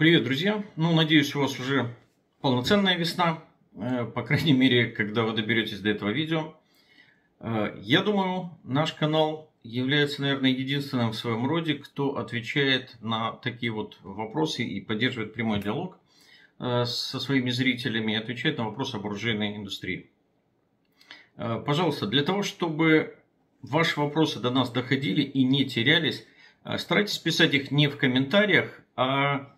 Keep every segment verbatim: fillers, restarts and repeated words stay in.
Привет, друзья! Ну, надеюсь, у вас уже полноценная весна, по крайней мере, когда вы доберетесь до этого видео. Я думаю, наш канал является, наверное, единственным в своем роде, кто отвечает на такие вот вопросы и поддерживает прямой диалог со своими зрителями и отвечает на вопросы об оружейной индустрии. Пожалуйста, для того, чтобы ваши вопросы до нас доходили и не терялись, старайтесь писать их не в комментариях, а...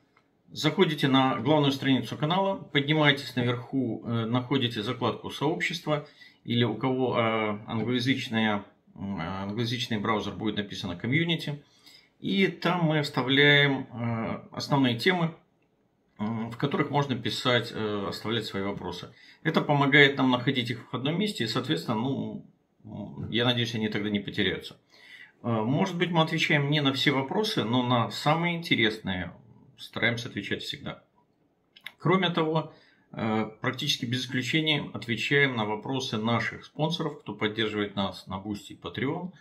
Заходите на главную страницу канала, поднимаетесь наверху, находите закладку «Сообщество», или у кого англоязычный, англоязычный браузер будет написано «Комьюнити». И там мы оставляем основные темы, в которых можно писать, оставлять свои вопросы. Это помогает нам находить их в одном месте, и, соответственно, ну, я надеюсь, они тогда не потеряются. Может быть, мы отвечаем не на все вопросы, но на самые интересные. Стараемся отвечать всегда. Кроме того, практически без исключения отвечаем на вопросы наших спонсоров, кто поддерживает нас на Boosty и Patreon.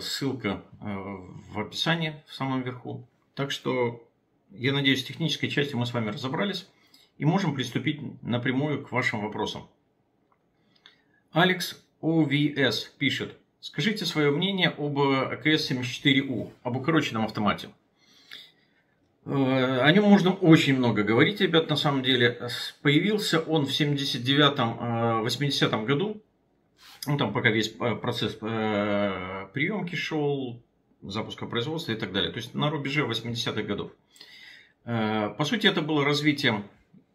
Ссылка в описании, в самом верху. Так что, я надеюсь, с технической частью мы с вами разобрались и можем приступить напрямую к вашим вопросам. Алекс о ви эс пишет. Скажите свое мнение об а ка эс семьдесят четыре у, об укороченном автомате. О нем можно очень много говорить, ребят, на самом деле. Появился он в семьдесят девятом — восьмидесятом году. Ну, там пока весь процесс приемки шел, запуска производства и так далее. То есть на рубеже восьмидесятых годов. По сути, это было развитием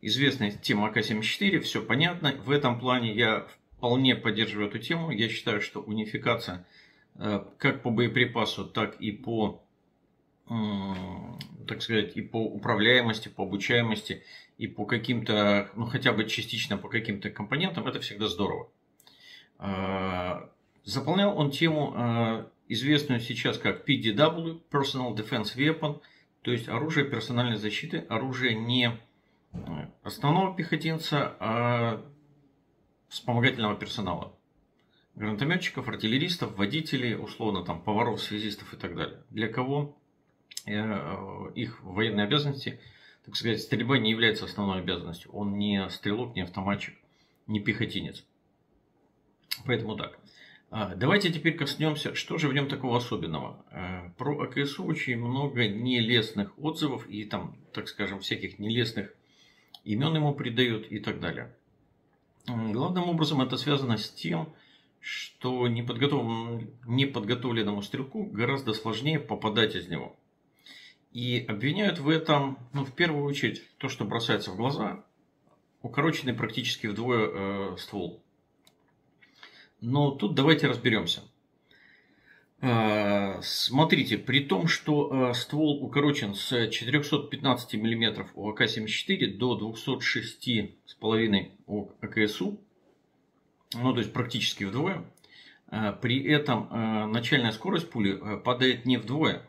известной темы а ка семьдесят четыре. Все понятно. В этом плане я вполне поддерживаю эту тему. Я считаю, что унификация как по боеприпасу, так и по... так сказать, и по управляемости, по обучаемости, и по каким-то, ну хотя бы частично по каким-то компонентам, это всегда здорово. Заполнял он тему, известную сейчас как пи ди дабл ю, Personal Defense Weapon, то есть оружие персональной защиты, оружие не основного пехотинца, а вспомогательного персонала. Гранатометчиков, артиллеристов, водителей, условно там поваров, связистов и так далее. Для кого их военные обязанности, так сказать, стрельба не является основной обязанностью. Он не стрелок, не автоматчик, не пехотинец. Поэтому так. Давайте теперь коснемся, что же в нем такого особенного. Про а ка эс у очень много нелестных отзывов и там, так скажем, всяких нелестных имен ему придают и так далее. Главным образом это связано с тем, что неподготовленному стрелку гораздо сложнее попадать из него. И обвиняют в этом, ну, в первую очередь, то, что бросается в глаза, укороченный практически вдвое э, ствол. Но тут давайте разберемся. Э, смотрите, при том, что э, ствол укорочен с четырёхсот пятнадцати миллиметров у а ка семьдесят четыре до двухсот шести с половиной у а ка эс у, ну, то есть практически вдвое, э, при этом э, начальная скорость пули э, падает не вдвое.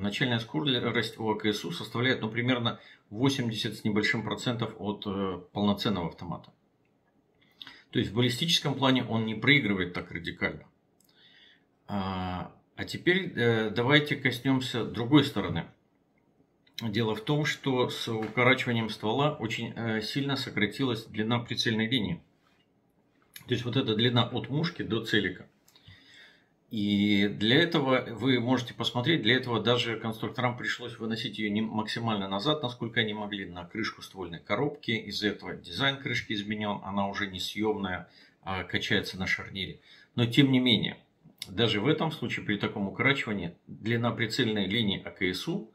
Начальная скорость у а ка эс у составляет, ну, примерно восемьдесят с небольшим процентов от э, полноценного автомата. То есть в баллистическом плане он не проигрывает так радикально. А, а теперь э, давайте коснемся другой стороны. Дело в том, что с укорачиванием ствола очень э, сильно сократилась длина прицельной линии. То есть вот эта длина от мушки до целика. И для этого, вы можете посмотреть, для этого даже конструкторам пришлось выносить ее не максимально назад, насколько они могли, на крышку ствольной коробки. Из-за этого дизайн крышки изменен, она уже не съемная, а качается на шарнире. Но тем не менее, даже в этом случае, при таком укорачивании, длина прицельной линии а ка эс у,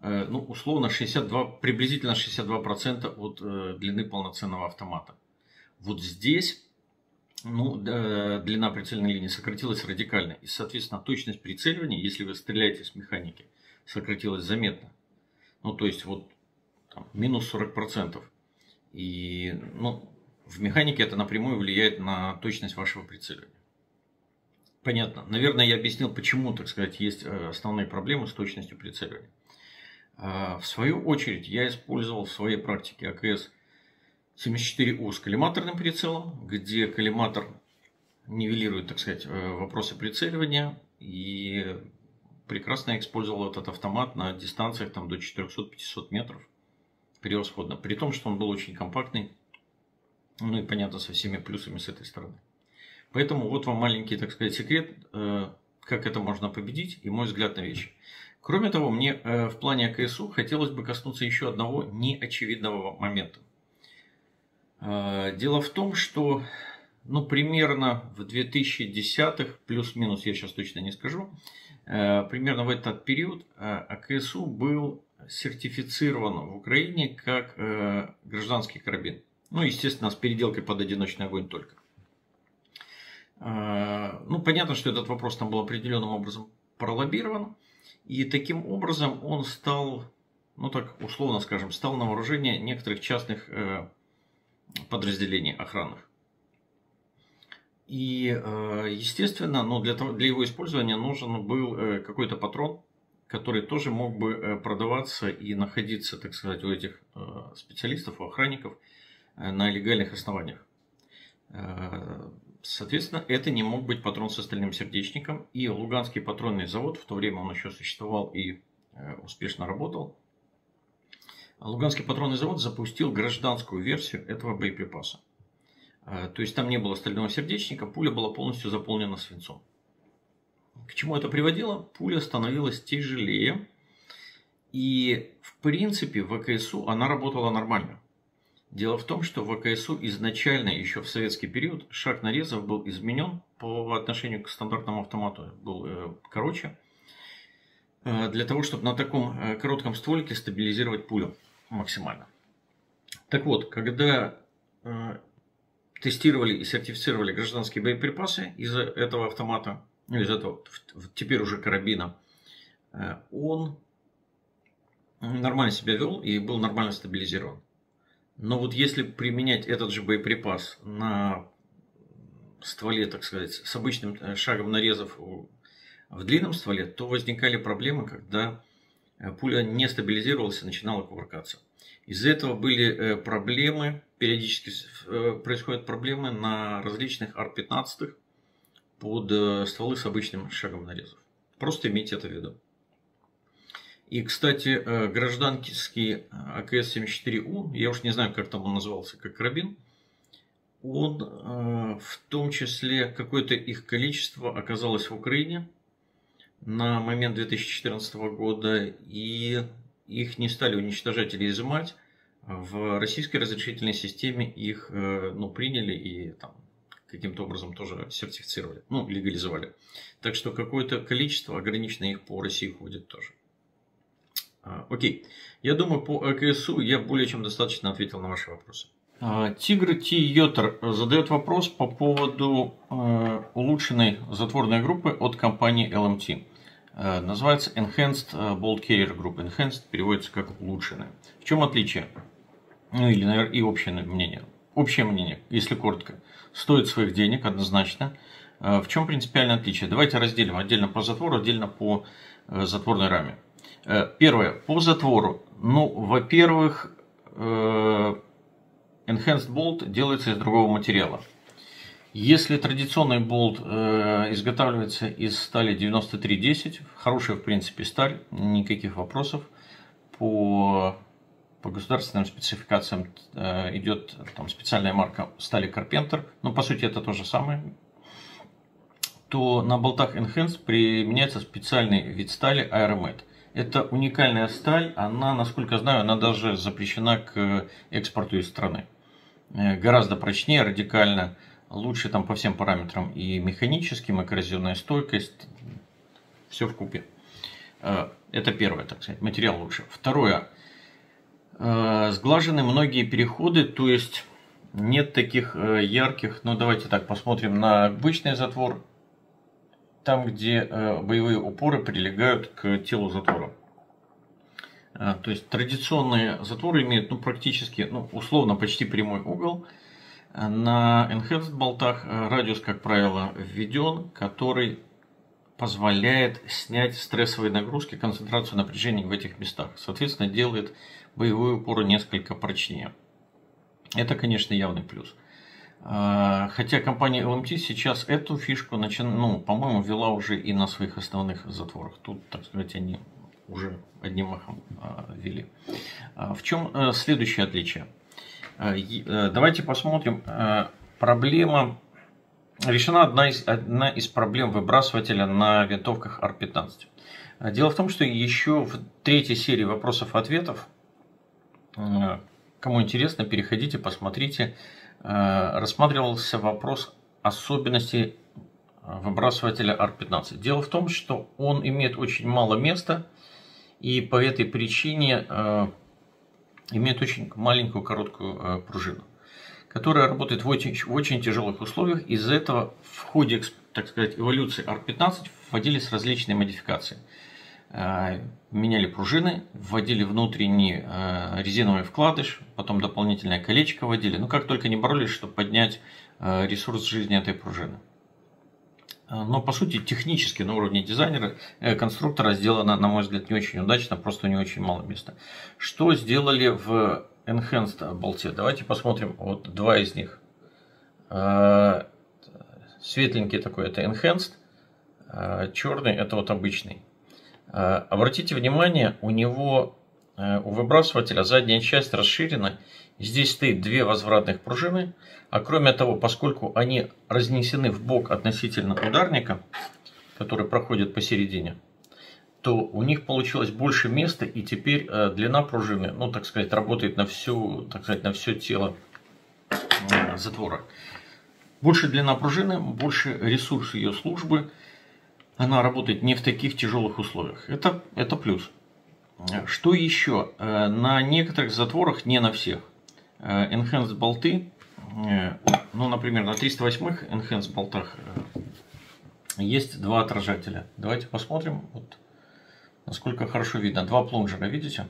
ну, условно, шестьдесят два, приблизительно шестьдесят два процента от длины полноценного автомата. Вот здесь... Ну, длина прицельной линии сократилась радикально. И, соответственно, точность прицеливания, если вы стреляете с механики, сократилась заметно. Ну, то есть, вот там, минус сорок процентов. И, ну, в механике это напрямую влияет на точность вашего прицеливания. Понятно. Наверное, я объяснил, почему, так сказать, есть основные проблемы с точностью прицеливания. В свою очередь, я использовал в своей практике а ка эс семьдесят четыре у с коллиматорным прицелом, где коллиматор нивелирует, так сказать, вопросы прицеливания, и прекрасно использовал этот автомат на дистанциях там, до четырёхсот-пятисот метров. превосходно. При том, что он был очень компактный. Ну и понятно, со всеми плюсами с этой стороны. Поэтому вот вам маленький, так сказать, секрет, как это можно победить и мой взгляд на вещи. Кроме того, мне в плане АКСУ хотелось бы коснуться еще одного неочевидного момента. Дело в том, что ну, примерно в две тысячи десятых, плюс-минус, я сейчас точно не скажу, примерно в этот период АКСУ был сертифицирован в Украине как гражданский карабин. Ну, естественно, с переделкой под одиночный огонь только. Ну, понятно, что этот вопрос там был определенным образом пролоббирован. И таким образом он стал, ну так условно скажем, стал на вооружение некоторых частных подразделений охранных. И, естественно, ну, для того, для его использования нужен был какой-то патрон, который тоже мог бы продаваться и находиться, так сказать, у этих специалистов, у охранников, на легальных основаниях. Соответственно, это не мог быть патрон с остальным сердечником. И Луганский патронный завод, в то время он еще существовал и успешно работал, Луганский патронный завод запустил гражданскую версию этого боеприпаса. То есть там не было стального сердечника, пуля была полностью заполнена свинцом. К чему это приводило? Пуля становилась тяжелее. И в принципе в АКСУ она работала нормально. Дело в том, что в АКСУ изначально, еще в советский период, шаг нарезов был изменен по отношению к стандартному автомату, был э, короче, э, для того, чтобы на таком э, коротком стволике стабилизировать пулю максимально. Так вот, когда э, тестировали и сертифицировали гражданские боеприпасы из этого автомата, ну, из этого теперь уже карабина, э, он нормально себя вел и был нормально стабилизирован. Но вот если применять этот же боеприпас на стволе, так сказать, с обычным шагом нарезов в длинном стволе, то возникали проблемы, когда пуля не стабилизировалась и начинала кувыркаться. Из-за этого были проблемы, периодически происходят проблемы на различных эй ар пятнадцать под стволы с обычным шагом нарезов. Просто имейте это в виду. И, кстати, гражданский А К С семьдесят четыре У, я уж не знаю, как там он назывался, как карабин, он в том числе, какое-то их количество оказалось в Украине на момент две тысячи четырнадцатого года, и их не стали уничтожать или изымать. В российской разрешительной системе их ну, приняли и там каким-то образом тоже сертифицировали, ну, легализовали. Так что какое-то количество ограниченное их по России ходит тоже. Окей. Okay. Я думаю, по АКСУ я более чем достаточно ответил на ваши вопросы. Тигр Ти Йотер задает вопрос по поводу улучшенной затворной группы от компании Л М Т. Называется Enhanced Bolt Carrier Group. Enhanced переводится как улучшенная. В чем отличие? Ну или, наверное, и общее мнение. Общее мнение, если коротко. Стоит своих денег однозначно. В чем принципиальное отличие? Давайте разделим отдельно по затвору, отдельно по затворной раме. Первое. По затвору. Ну, во-первых, Enhanced Bolt делается из другого материала. Если традиционный болт изготавливается из стали девяносто три десять, хорошая, в принципе, сталь, никаких вопросов. По, по государственным спецификациям идет там специальная марка стали Carpenter, но по сути это то же самое. То на болтах Enhanced применяется специальный вид стали Айромет. Это уникальная сталь, она, насколько знаю, она даже запрещена к экспорту из страны. Гораздо прочнее, радикально, лучше там по всем параметрам и механическим, и коррозионная стойкость, все вкупе. Это первое, так сказать, материал лучше. Второе, сглажены многие переходы, то есть нет таких ярких, ну давайте так, посмотрим на обычный затвор. Там, где боевые упоры прилегают к телу затвора. То есть традиционные затворы имеют ну, практически, ну, условно, почти прямой угол. На Enhanced болтах радиус, как правило, введен, который позволяет снять стрессовые нагрузки, концентрацию напряжения в этих местах. Соответственно, делает боевые упоры несколько прочнее. Это, конечно, явный плюс. Хотя компания Л М Т сейчас эту фишку, начин... ну, по-моему, ввела уже и на своих основных затворах. Тут, так сказать, они уже одним махом ввели. В чем следующее отличие? Давайте посмотрим. Проблема решена одна из, одна из проблем выбрасывателя на винтовках эй ар пятнадцать. Дело в том, что еще в третьей серии вопросов-ответов, кому интересно, переходите, посмотрите, рассматривался вопрос особенностей выбрасывателя эй ар пятнадцать. Дело в том, что он имеет очень мало места и по этой причине имеет очень маленькую короткую пружину, которая работает в очень, в очень тяжелых условиях. Из-за этого в ходе, так сказать, эволюции эй ар пятнадцать вводились различные модификации. Меняли пружины, вводили внутренний резиновый вкладыш, потом дополнительное колечко вводили. Ну, как только не боролись, чтобы поднять ресурс жизни этой пружины. Но, по сути, технически на уровне дизайнера, конструктора сделано, на мой взгляд, не очень удачно, просто не очень мало места. Что сделали в Enhanced болте? Давайте посмотрим вот два из них. Светленький такой — это Enhanced, черный — это вот обычный. Обратите внимание, у него, у выбрасывателя, задняя часть расширена. Здесь стоит две возвратных пружины. А кроме того, поскольку они разнесены в бок относительно ударника, который проходит посередине, то у них получилось больше места, и теперь длина пружины, ну, так сказать, работает на всю, так сказать, на все тело затвора. Больше длина пружины, больше ресурс ее службы. Она работает не в таких тяжелых условиях. Это, это плюс. Что еще? На некоторых затворах, не на всех, Enhanced болты, ну, например, на триста восьмых Enhanced болтах есть два отражателя. Давайте посмотрим, вот, насколько хорошо видно. Два плунжера, видите?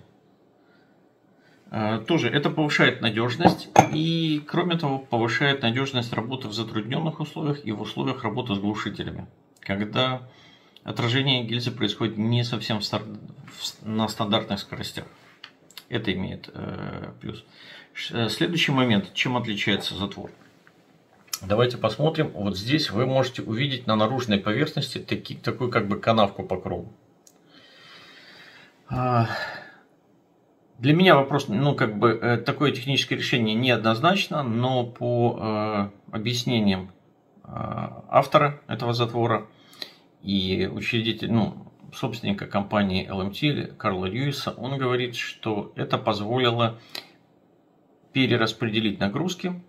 Тоже это повышает надежность и, кроме того, повышает надежность работы в затрудненных условиях и в условиях работы с глушителями, когда отражение гильзы происходит не совсем на стандартных скоростях. Это имеет э, плюс. Следующий момент, чем отличается затвор. Давайте посмотрим. Вот здесь вы можете увидеть на наружной поверхности таки, такую как бы канавку по кругу. Для меня вопрос, ну как бы такое техническое решение неоднозначно, но по э, объяснениям э, автора этого затвора и учредитель, ну, собственника компании эл эм ти Карла Рьюиса, он говорит, что это позволило перераспределить нагрузки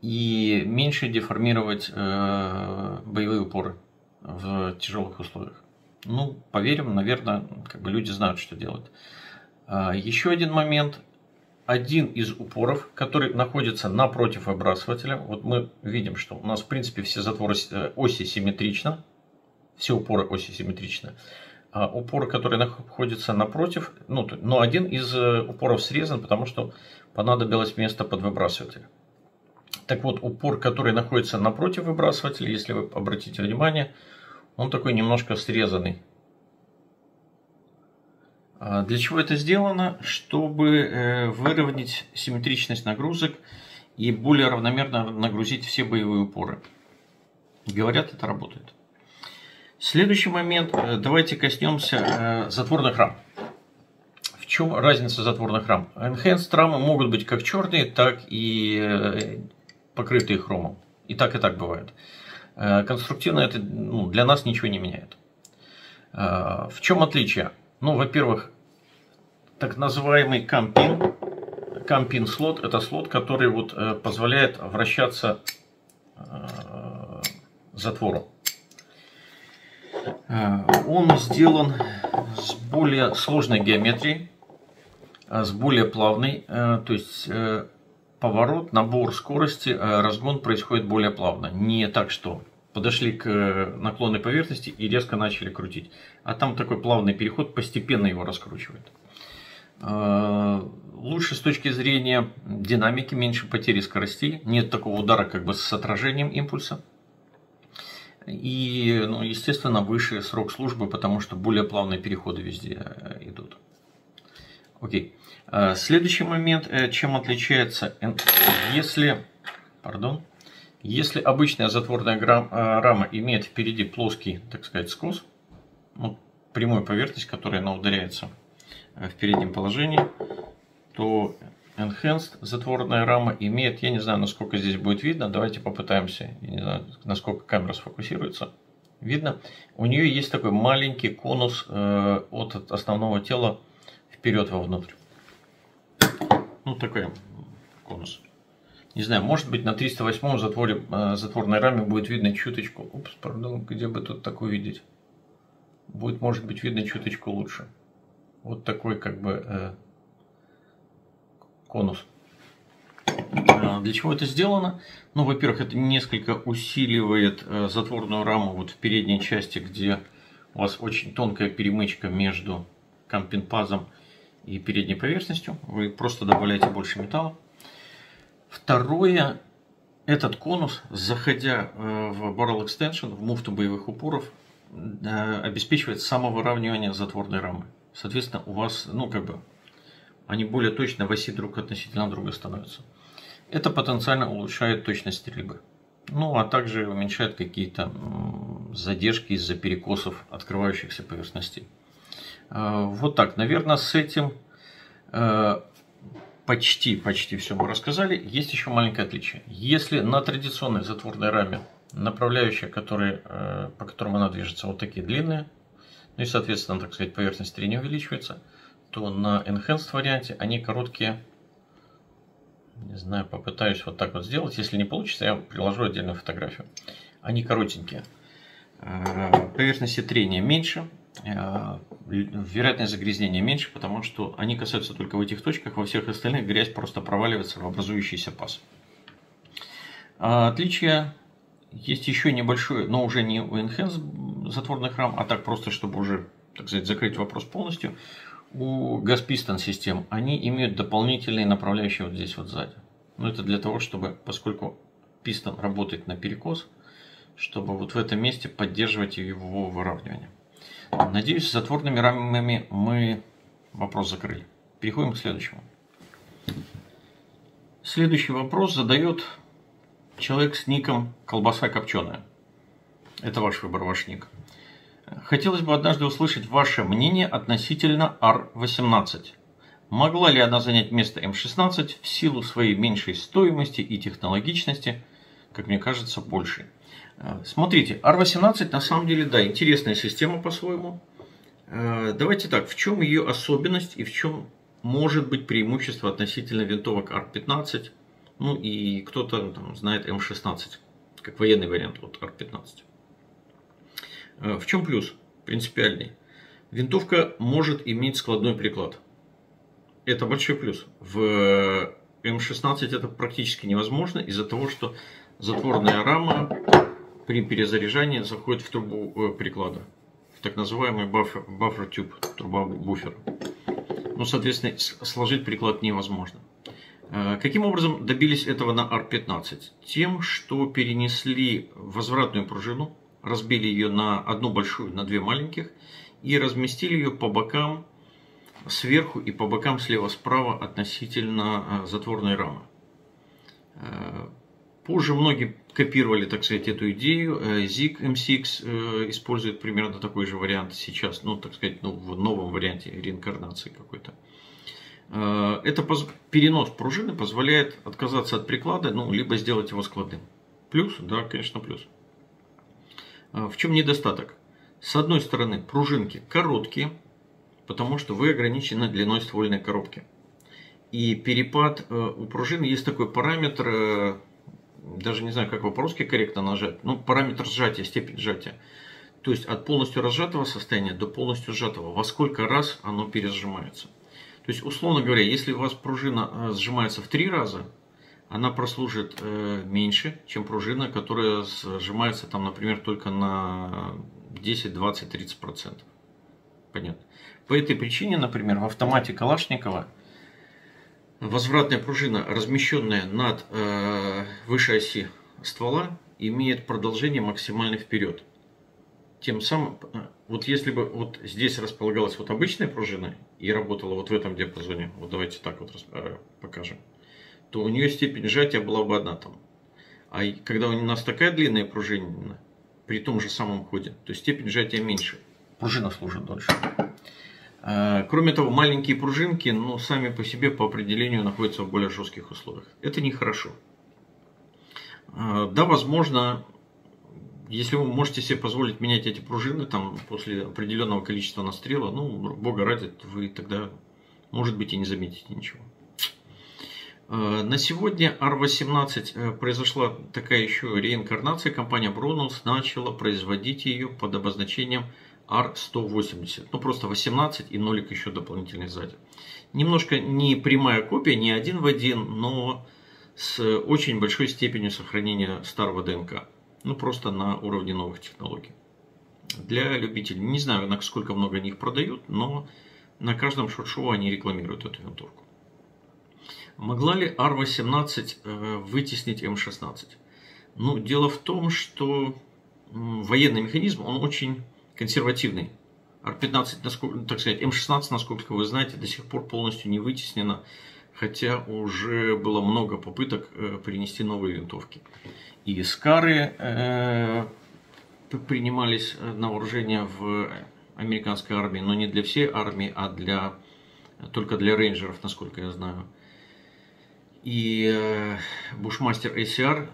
и меньше деформировать э, боевые упоры в тяжелых условиях. Ну, поверим, наверное, как бы люди знают, что делать. А, еще один момент. Один из упоров, который находится напротив выбрасывателя. Вот мы видим, что у нас, в принципе, все затворы оси симметрично. Все упоры оси симметричны. А упор, который находится напротив, ну, но один из упоров срезан, потому что понадобилось место под выбрасыватель. Так вот, упор, который находится напротив выбрасывателя, если вы обратите внимание, он такой немножко срезанный. Для чего это сделано? Чтобы выровнять симметричность нагрузок и более равномерно нагрузить все боевые упоры. Говорят, это работает. Следующий момент. Давайте коснемся затворных рам. В чем разница затворных рам? Enhanced рамы могут быть как черные, так и покрытые хромом. И так, и так бывает. Конструктивно это, ну, для нас ничего не меняет. В чем отличие? Ну, во-первых, так называемый кампин. Кампин слот — это слот, который вот позволяет вращаться затвору. Он сделан с более сложной геометрией, с более плавной, то есть поворот, набор скорости, разгон происходит более плавно. Не так, что подошли к наклонной поверхности и резко начали крутить. А там такой плавный переход, постепенно его раскручивает. Лучше с точки зрения динамики, меньше потери скоростей, нет такого удара как бы с отражением импульса. И, ну, естественно, выше срок службы, потому что более плавные переходы везде идут. Окей. Следующий момент, чем отличается, если, пардон, если обычная затворная рама имеет впереди плоский, так сказать, скос, ну, прямую поверхность, которой она ударяется в переднем положении, то Enhanced затворная рама имеет, я не знаю, насколько здесь будет видно, давайте попытаемся, я не знаю, насколько камера сфокусируется, видно, у нее есть такой маленький конус э, от основного тела вперед вовнутрь, ну такой конус, не знаю, может быть на триста восьмом затворе, э, затворной раме будет видно чуточку, упс, пардон, где бы тут такое видеть, будет может быть видно чуточку лучше, вот такой как бы... Э, конус. Для чего это сделано? Ну, во-первых, это несколько усиливает затворную раму вот в передней части, где у вас очень тонкая перемычка между кампинг-пазом и передней поверхностью. Вы просто добавляете больше металла. Второе, этот конус, заходя в barrel extension, в муфту боевых упоров, обеспечивает самовыравнивание затворной рамы. Соответственно, у вас, ну, как бы, они более точно в оси друг относительно друга становятся. Это потенциально улучшает точность стрельбы. Ну, а также уменьшает какие-то задержки из-за перекосов открывающихся поверхностей. Вот так. Наверное, с этим почти, почти все мы рассказали. Есть еще маленькое отличие. Если на традиционной затворной раме направляющие, которые, по которым она движется, вот такие длинные, ну и, соответственно, так сказать, поверхность трения увеличивается, то на Enhanced варианте они короткие. Не знаю, попытаюсь вот так вот сделать. Если не получится, я приложу отдельную фотографию. Они коротенькие. Поверхности трения меньше. Вероятность загрязнения меньше, потому что они касаются только в этих точках. Во всех остальных грязь просто проваливается в образующийся паз. Отличие есть еще небольшое, но уже не у Enhanced затворных рам, а так просто, чтобы уже, так сказать, закрыть вопрос полностью. У газпистон систем они имеют дополнительные направляющие вот здесь вот сзади. Но это для того, чтобы, поскольку пистон работает на перекос, чтобы вот в этом месте поддерживать его выравнивание. Надеюсь, с затворными рамами мы вопрос закрыли. Переходим к следующему. Следующий вопрос задает человек с ником «Колбаса копченая». Это ваш выбор, ваш ник. Хотелось бы однажды услышать ваше мнение относительно эй ар восемнадцать. Могла ли она занять место эм шестнадцать в силу своей меньшей стоимости и технологичности, как мне кажется, больше? Смотрите, эй ар восемнадцать на самом деле, да, интересная система по-своему. Давайте так, в чем ее особенность и в чем может быть преимущество относительно винтовок эй ар пятнадцать? Ну и кто-то там знает эм шестнадцать как военный вариант от эй ар пятнадцать. В чем плюс принципиальный? Винтовка может иметь складной приклад. Это большой плюс. В эм шестнадцать это практически невозможно из-за того, что затворная рама при перезаряжании заходит в трубу приклада. В так называемый buffer, buffer tube, труба буфера. Ну, соответственно, сложить приклад невозможно. Каким образом добились этого на эй ар пятнадцать? Тем, что перенесли возвратную пружину. Разбили ее на одну большую, на две маленьких. И разместили ее по бокам сверху и по бокам слева-справа относительно затворной рамы. Позже многие копировали, так сказать, эту идею. сиг эм си икс использует примерно такой же вариант сейчас. Ну, так сказать, ну, в новом варианте реинкарнации какой-то. Это перенос пружины позволяет отказаться от приклада, ну, либо сделать его складным. Плюс, да, конечно, плюс. В чем недостаток? С одной стороны, пружинки короткие, потому что вы ограничены длиной ствольной коробки. И перепад у пружины есть такой параметр, даже не знаю, как его по-русски корректно нажать, но параметр сжатия, степень сжатия. То есть от полностью разжатого состояния до полностью сжатого, во сколько раз оно пересжимается. То есть, условно говоря, если у вас пружина сжимается в три раза, она прослужит меньше, чем пружина, которая сжимается, там, например, только на десять, двадцать, тридцать процентов. Понятно. По этой причине, например, в автомате Калашникова возвратная пружина, размещенная над э, выше оси ствола, имеет продолжение максимально вперед. Тем самым, вот если бы вот здесь располагалась вот обычная пружина и работала вот в этом диапазоне, вот давайте так вот э, покажем, то у нее степень сжатия была бы одна там. А когда у нас такая длинная пружина при том же самом ходе, то степень сжатия меньше. пружина служит дольше. Кроме того, маленькие пружинки, ну, сами по себе по определению находятся в более жестких условиях. Это нехорошо. Да, возможно, если вы можете себе позволить менять эти пружины там, после определенного количества настрела, ну, бога ради, вы тогда, может быть, и не заметите ничего. На сегодня эй ар восемнадцать произошла такая еще реинкарнация. Компания Browning начала производить ее под обозначением эй ар сто восемьдесят. Ну просто восемнадцать и нолик еще дополнительный сзади. Немножко не прямая копия, не один в один, но с очень большой степенью сохранения старого ДНК. Ну просто на уровне новых технологий. Для любителей. Не знаю, насколько много них продают, но на каждом шорт-шоу они рекламируют эту винтовку. Могла ли эй ар восемнадцать вытеснить эм шестнадцать? Ну, дело в том, что военный механизм, он очень консервативный. эй ар пятнадцать, так сказать, эм шестнадцать, насколько вы знаете, до сих пор полностью не вытеснена, хотя уже было много попыток принести новые винтовки. И скары э, принимались на вооружение в американской армии, но не для всей армии, а для, только для рейнджеров, насколько я знаю. И Бушмастер эй си ар,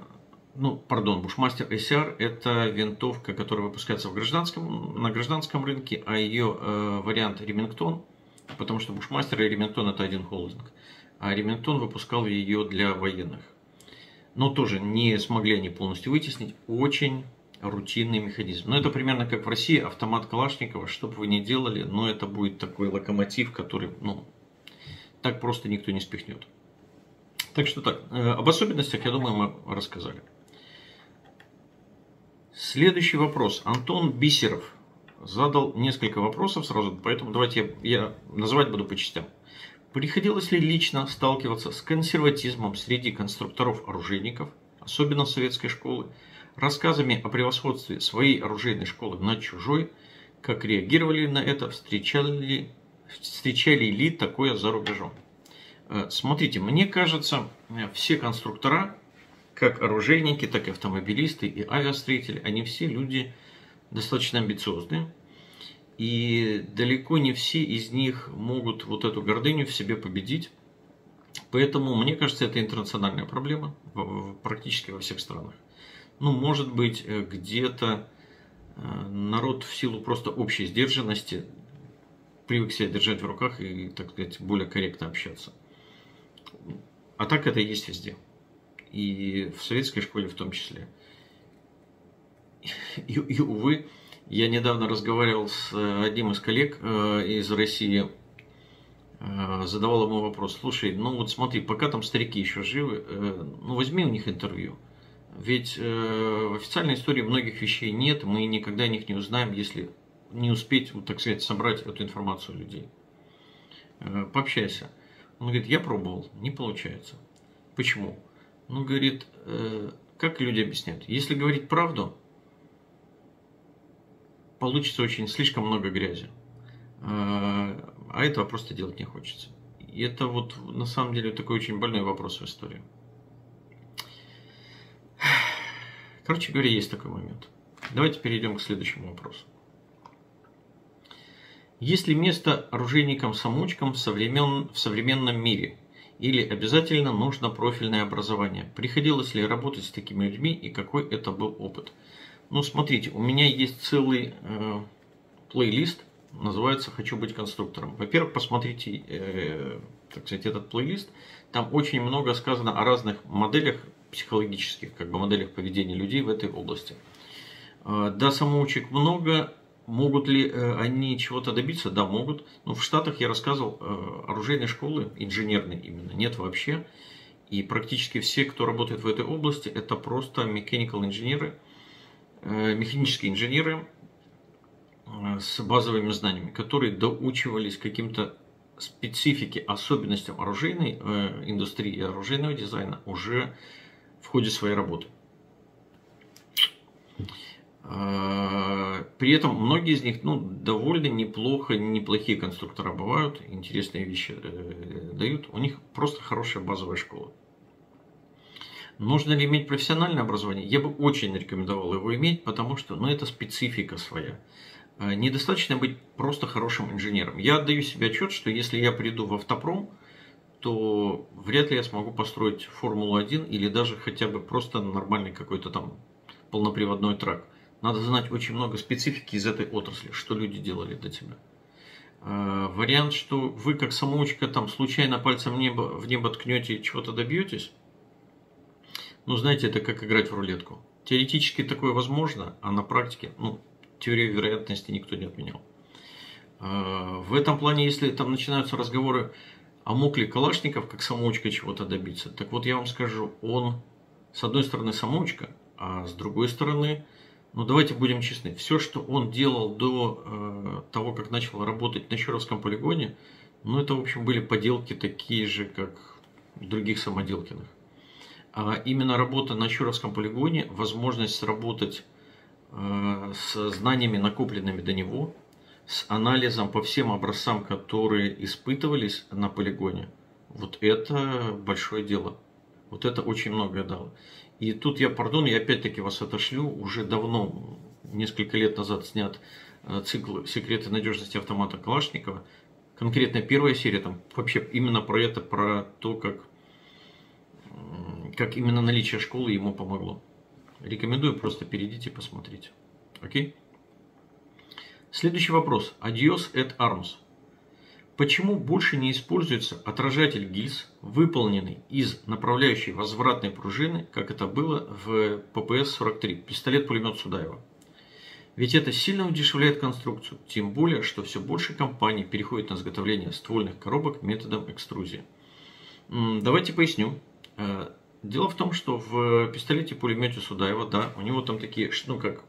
ну, пардон, Бушмастер эй си ар это винтовка, которая выпускается в гражданском, на гражданском рынке, а ее э, вариант Ремингтон, потому что Бушмастер и Ремингтон это один холдинг, а Ремингтон выпускал ее для военных. Но тоже не смогли они полностью вытеснить, очень рутинный механизм. Но это примерно как в России автомат Калашникова, что бы вы ни делали, но это будет такой локомотив, который, ну, так просто никто не спихнет. Так что так, об особенностях, я думаю, мы рассказали. Следующий вопрос. Антон Бисеров задал несколько вопросов сразу, поэтому давайте я, я называть буду по частям. Приходилось ли лично сталкиваться с консерватизмом среди конструкторов-оружейников, особенно советской школы, рассказами о превосходстве своей оружейной школы над чужой, как реагировали на это, встречали, встречали ли такое за рубежом? Смотрите, мне кажется, все конструктора, как оружейники, так и автомобилисты и авиастроители, они все люди достаточно амбициозные. И далеко не все из них могут вот эту гордыню в себе победить. Поэтому, мне кажется, это интернациональная проблема практически во всех странах. Ну, может быть, где-то народ в силу просто общей сдержанности привык себя держать в руках и, так сказать, более корректно общаться. А так это и есть везде. И в советской школе в том числе. И, и увы, я недавно разговаривал с одним из коллег э, из России. Э, задавал ему вопрос. Слушай, ну вот смотри, пока там старики еще живы, э, ну возьми у них интервью. Ведь э, в официальной истории многих вещей нет, мы никогда о них не узнаем, если не успеть, вот, так сказать, собрать эту информацию у людей. Э, пообщайся. Он говорит, я пробовал, не получается. Почему? Ну, говорит, э, как люди объясняют? Если говорить правду, получится очень слишком много грязи. Э, а этого просто делать не хочется. И это вот на самом деле такой очень больной вопрос в истории. Короче говоря, есть такой момент. Давайте перейдем к следующему вопросу. Есть ли место оружейникам-самоучкам в, современ... в современном мире? Или обязательно нужно профильное образование? Приходилось ли работать с такими людьми и какой это был опыт? Ну, смотрите, у меня есть целый э, плейлист, называется «Хочу быть конструктором». Во-первых, посмотрите, э, так сказать, этот плейлист. Там очень много сказано о разных моделях психологических, как бы моделях поведения людей в этой области. Э, да, самоучек много. Могут ли они чего-то добиться? Да, могут. Но в Штатах, я рассказывал, оружейной школы, инженерной именно, нет вообще. И практически все, кто работает в этой области, это просто mechanical инженеры, механические инженеры с базовыми знаниями, которые доучивались каким-то специфике, особенностям оружейной индустрии, оружейного дизайна уже в ходе своей работы. При этом многие из них, ну, довольно неплохо, неплохие конструктора бывают, интересные вещи дают. У них просто хорошая базовая школа. Нужно ли иметь профессиональное образование? Я бы очень рекомендовал его иметь, потому что, ну, это специфика своя. недостаточно быть просто хорошим инженером. Я отдаю себе отчет, что если я приду в автопром, то вряд ли я смогу построить Формулу один или даже хотя бы просто нормальный какой-то там полноприводной трак. Надо знать очень много специфики из этой отрасли, что люди делали до тебя. Вариант, что вы как самоучка там случайно пальцем в небо, в небо ткнете и чего-то добьетесь, ну знаете, это как играть в рулетку. Теоретически такое возможно, а на практике, ну, теорию вероятности никто не отменял. В этом плане, если там начинаются разговоры, а мог ли Калашников как самоучка чего-то добиться, так вот я вам скажу, он с одной стороны самоучка, а с другой стороны, ну давайте будем честны, все, что он делал до э, того, как начал работать на Щеровском полигоне, ну это в общем были поделки такие же, как других самоделкиных. А именно работа на Щеровском полигоне, возможность сработать э, с знаниями, накопленными до него, с анализом по всем образцам, которые испытывались на полигоне, вот это большое дело. Вот это очень многое дало. И тут я, пардон, я опять-таки вас отошлю, уже давно, несколько лет назад снят цикл «Секреты надежности автомата Калашникова». Конкретно первая серия, там вообще именно про это, про то, как, как именно наличие школы ему помогло. Рекомендую, просто перейдите, посмотрите. Окей? Следующий вопрос. Adios et arms. Почему больше не используется отражатель гильз, выполненный из направляющей возвратной пружины, как это было в пэ пэ эс сорок три, пистолет-пулемет Судаева? Ведь это сильно удешевляет конструкцию, тем более, что все больше компаний переходит на изготовление ствольных коробок методом экструзии. Давайте поясню. Дело в том, что в пистолете-пулемете Судаева, да, у него там такие, ну как,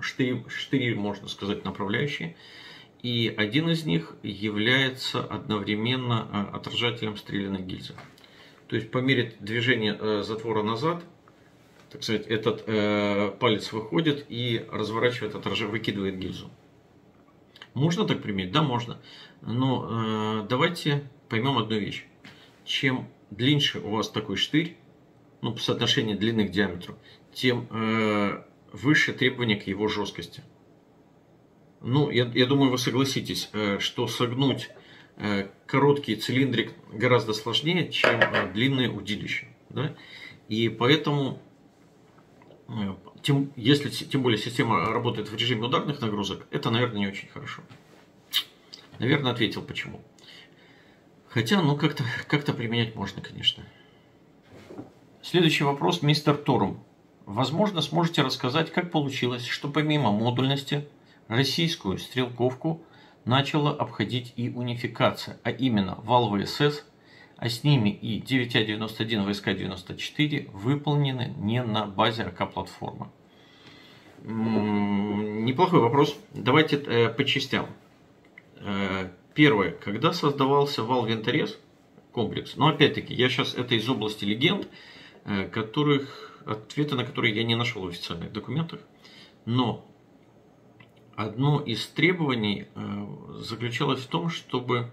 штыри, штыри, можно сказать, направляющие. И один из них является одновременно отражателем стрелянной гильзы. То есть по мере движения затвора назад, так сказать, этот палец выходит и разворачивает, отражение, выкидывает гильзу. Можно так применить? Да, можно. Но давайте поймем одну вещь. Чем длиннее у вас такой штырь, ну, по соотношению длины к диаметру, тем выше требования к его жесткости. Ну, я, я думаю, вы согласитесь, что согнуть короткий цилиндрик гораздо сложнее, чем длинное удилище. Да? И поэтому, тем, если, тем более система работает в режиме ударных нагрузок, это, наверное, не очень хорошо. Наверное, ответил почему. Хотя, ну, как-то как-то применять можно, конечно. Следующий вопрос, мистер Торум. Возможно, сможете рассказать, как получилось, что помимо модульности российскую стрелковку начала обходить и унификация, а именно ВАЛ ВСС, а с ними и девять А девяносто один, вэ эс ка девяносто четыре выполнены не на базе АК-платформы? Неплохой вопрос. Давайте э, по частям. Э, первое. Когда создавался ВАЛ Винторез комплекс, но опять-таки я сейчас это из области легенд, э, которых, ответы на которые я не нашел в официальных документах, но одно из требований заключалось в том, чтобы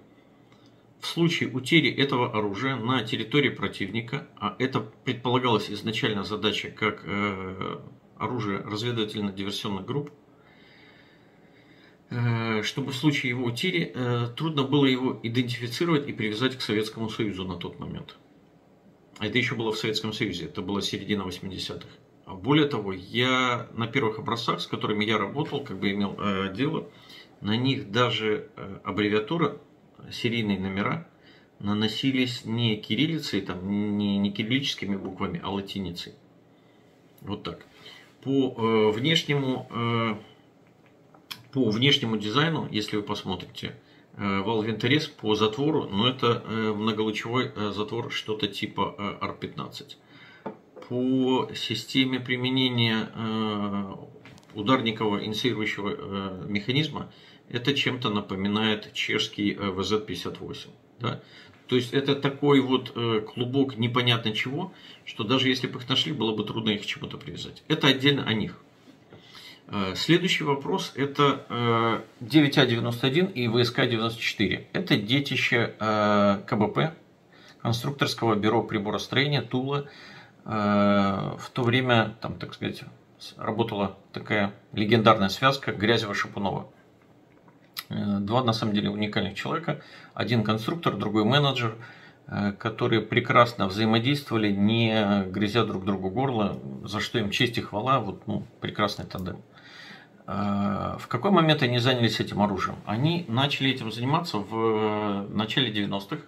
в случае утери этого оружия на территории противника, а это предполагалась изначально задача как оружие разведывательно-диверсионных групп, чтобы в случае его утери трудно было его идентифицировать и привязать к Советскому Союзу на тот момент. А это еще было в Советском Союзе, это была середина восьмидесятых. Более того, я на первых образцах, с которыми я работал, как бы имел э, дело, на них даже э, аббревиатура, серийные номера наносились не кириллицей, там, не, не кириллическими буквами, а латиницей. Вот так. По, э, внешнему, э, по внешнему дизайну, если вы посмотрите, э, ВАЛ Винторез по затвору, но ну, это э, многолучевой э, затвор, что-то типа э, эй ар пятнадцать. По системе применения ударникового инициирующего механизма это чем-то напоминает чешский вэ зэт пятьдесят восемь. Да? То есть это такой вот клубок непонятно чего, что даже если бы их нашли, было бы трудно их к чему-то привязать. Это отдельно о них. Следующий вопрос это девять А девяносто один и вэ эс ка девяносто четыре. Это детище ка бэ пэ, конструкторского бюро приборостроения Тула. В то время, там, так сказать, работала такая легендарная связка Грязева-Шипунова. Два, на самом деле, уникальных человека. Один конструктор, другой менеджер, которые прекрасно взаимодействовали, не грызя друг другу горло, за что им честь и хвала. Вот, ну, прекрасный тандем. В какой момент они занялись этим оружием? Они начали этим заниматься в начале девяностых.